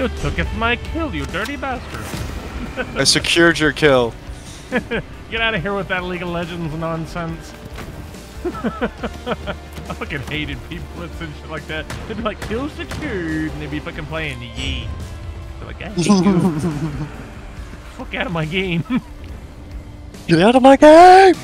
You took my kill, you dirty bastard. I secured your kill. Get out of here with that League of Legends nonsense. I fucking hated people that said shit like that. They'd be like, kill secured, and they'd be fucking playing Yee. They're like, I hate you. Fuck out of my game. Get out of my game!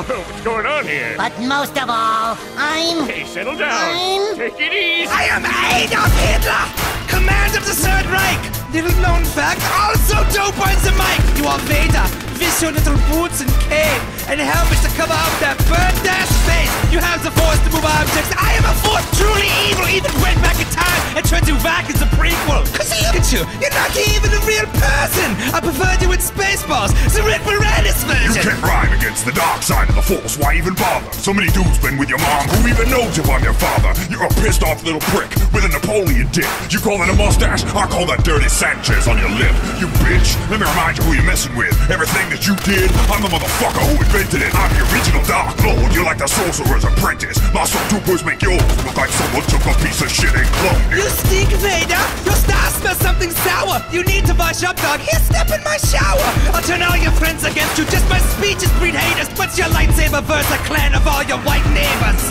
What's going on here? But most of all, I'm... Hey, settle down. Take it easy. I am Adolf Hitler, command of the Third Reich. Little known fact, also dope on the mic. You are Vader. With your little boots and cane and helmets to cover up that burnt-ass face. You have the force to move objects. I am a force truly evil. Even went back in time and turned you back as a prequel. Cause look at you. You're not even a real person. I preferred you in Spaceballs. The Red Moranis version. You can't rhyme against the dark side of the force. Why even bother? So many dudes been with your mom. Who even knows if I'm your father? You're a pissed off little prick with a Napoleon dick. You call that a mustache? I call that dirty Sanchez on your lip. You bitch. Let me remind you who you're messing with. Everything that you did, I'm the motherfucker who invented it. I'm the original Dark Lord. You're like the Sorcerer's Apprentice. My stormtroopers make yours look like someone took a piece of shit and cloned it. You stink, Vader! Your star smells something sour! You need to wash up, dog! Here, step in my shower! I'll turn all your friends against you. Just my speeches breed haters. What's your lightsaber verse? A clan of all your white neighbors.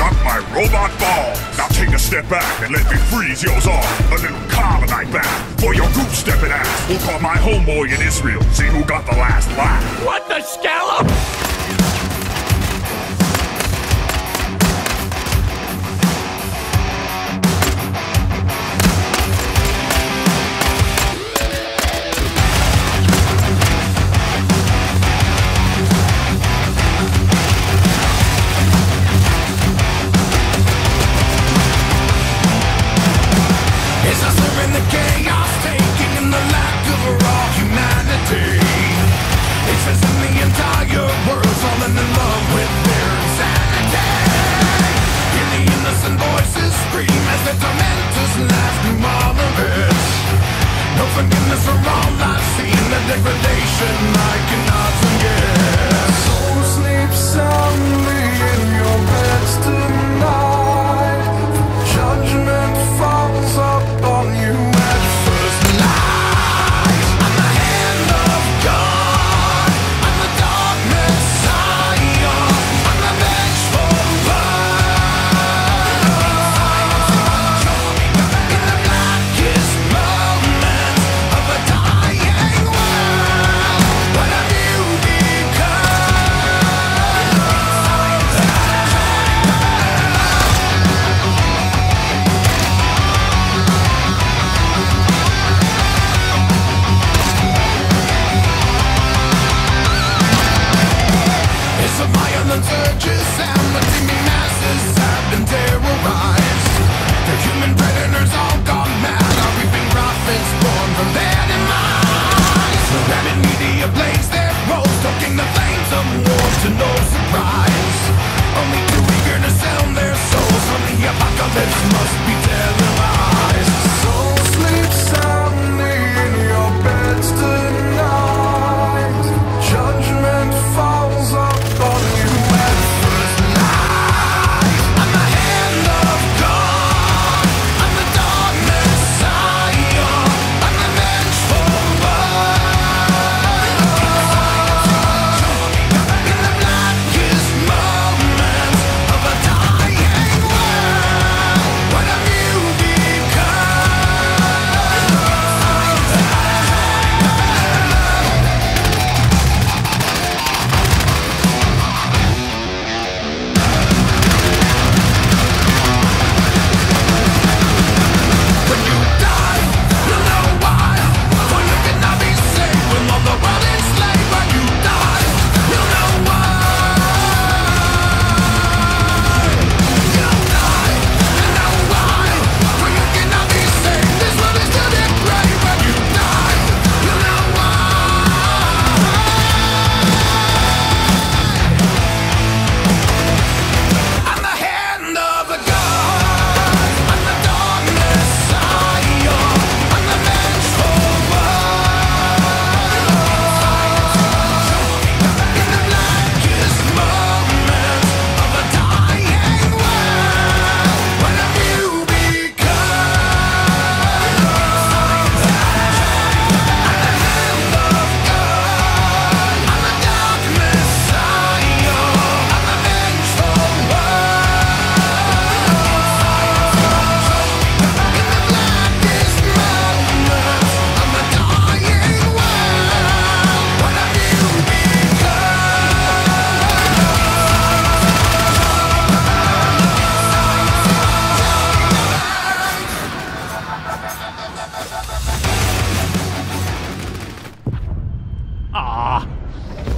Suck my robot ball! Now take a step back and let me freeze yours off. A little carbonite bath for your goop stepping ass. We'll call my homeboy in Israel. See who got the last laugh. What the scallop? It's us in the chaos, taking in the lack of raw humanity. It's as in the entire world's falling in love with their insanity. Hear the innocent voices scream as the tormentors laugh through all of it. No forgiveness for all I've seen, the degradation I cannot forget. So sleep soundly in your beds tonight, judgment falls up on you at first light. I'm the hand of God, I'm the dark Messiah, I'm the vengeful one. In the blackest moments of a dying world.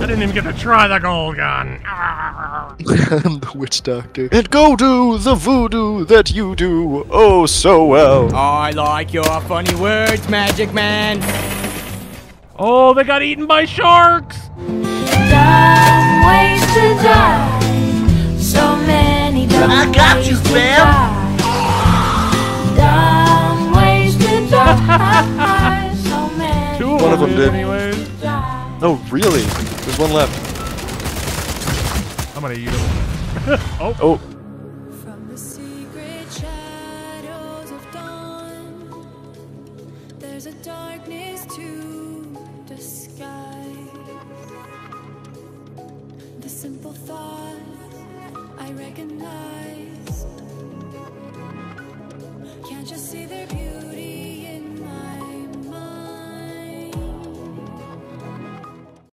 I didn't even get to try the gold gun. I'm the witch doctor. And go do the voodoo that you do oh so well. I like your funny words, Magic Man. Oh, they got eaten by sharks. Dumb ways to die. So many dumb ways to die. I got you, fam. Dumb ways to die. So many. One of them did. Anyways. No, really? There's one left. I'm gonna eat him. Oh. Oh. From the secret shadows of dawn, there's a darkness to the sky. The simple thought I recognize.